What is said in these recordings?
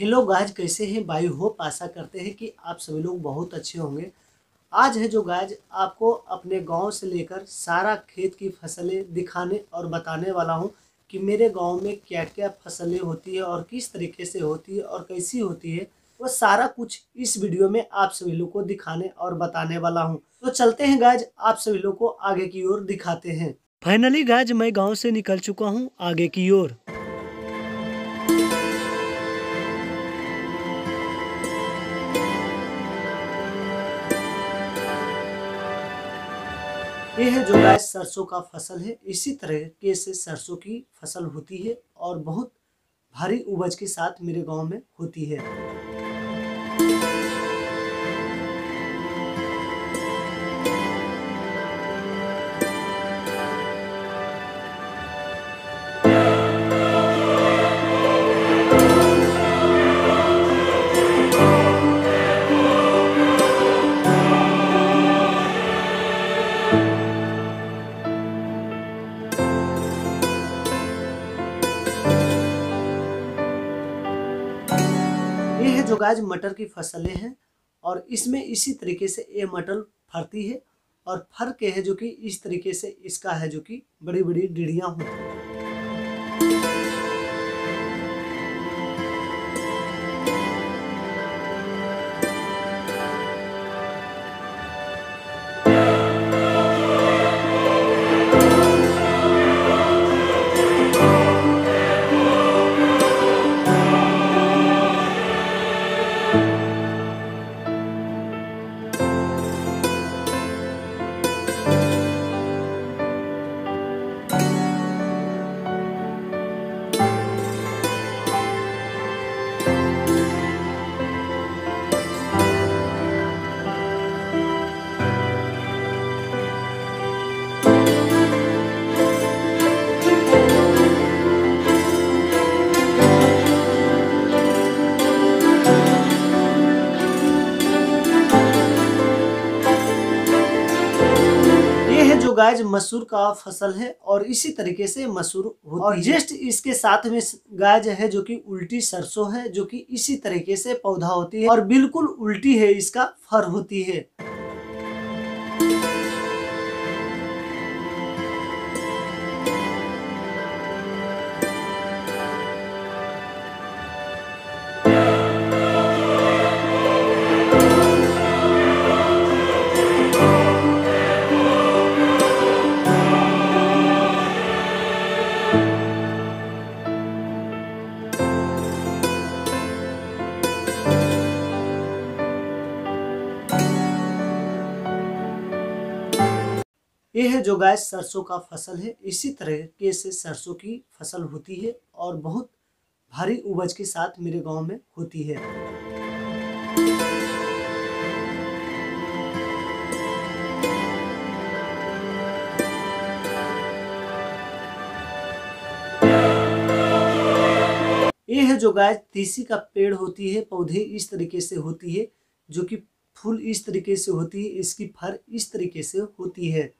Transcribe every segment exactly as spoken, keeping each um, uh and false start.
Hello guys, कैसे हैं भाई? होप आशा करते हैं कि आप सभी लोग बहुत अच्छे होंगे। आज है जो गाइज आपको अपने गांव से लेकर सारा खेत की फसलें दिखाने और बताने वाला हूं कि मेरे गांव में क्या क्या फसलें होती है और किस तरीके से होती है और कैसी होती है। वो सारा कुछ इस वीडियो में आप सभी लोग को दिखाने और बताने वाला हूँ। तो चलते हैं गाइज, आप सभी लोग को आगे की ओर दिखाते हैं। फाइनली गाइज मैं गाँव से निकल चुका हूँ आगे की ओर। यह है जो गाइस सरसों का फसल है। इसी तरीके से सरसों की फसल होती है और बहुत भारी उपज के साथ मेरे गांव में होती है। यह है जो गाइज मटर की फसलें हैं और इसमें इसी तरीके से ये मटर फरती है और फर के है जो कि इस तरीके से इसका है जो कि बड़ी बड़ी डिड़ियाँ होती हैं। गाइज मसूर का फसल है और इसी तरीके से मसूर होती और है। जस्ट इसके साथ में गाइज है जो कि उल्टी सरसों है जो कि इसी तरीके से पौधा होती है और बिल्कुल उल्टी है, इसका फर होती है। यह है जो गाइस सरसों का फसल है। इसी तरीके से सरसों की फसल होती है और बहुत भारी उपज के साथ मेरे गांव में होती है। यह है जो गाइस तीसी का पेड़ होती है, पौधे इस तरीके से होती है जो कि फूल इस तरीके से होती है, इसकी फर इस तरीके से होती है।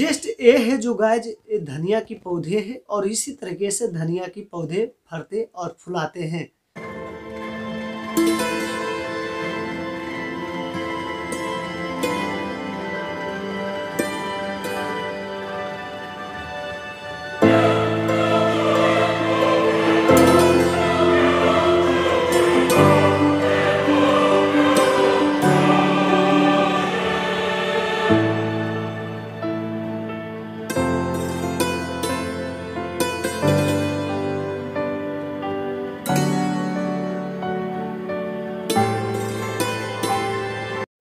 जस्ट ये है जो गाइज धनिया की पौधे है और इसी तरीके से धनिया की पौधे फरते और फुलाते हैं।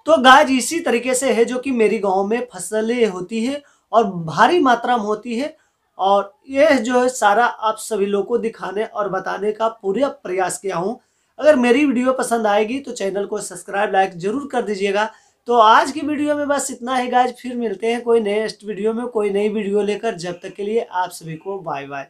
तो गाइज इसी तरीके से है जो कि मेरी गांव में फसलें होती है और भारी मात्रा में होती है और यह जो है सारा आप सभी लोगों को दिखाने और बताने का पूरा प्रयास किया हूं। अगर मेरी वीडियो पसंद आएगी तो चैनल को सब्सक्राइब लाइक जरूर कर दीजिएगा। तो आज की वीडियो में बस इतना ही गाइज, फिर मिलते हैं कोई नेक्स्ट वीडियो में कोई नई वीडियो लेकर। जब तक के लिए आप सभी को बाय बाय।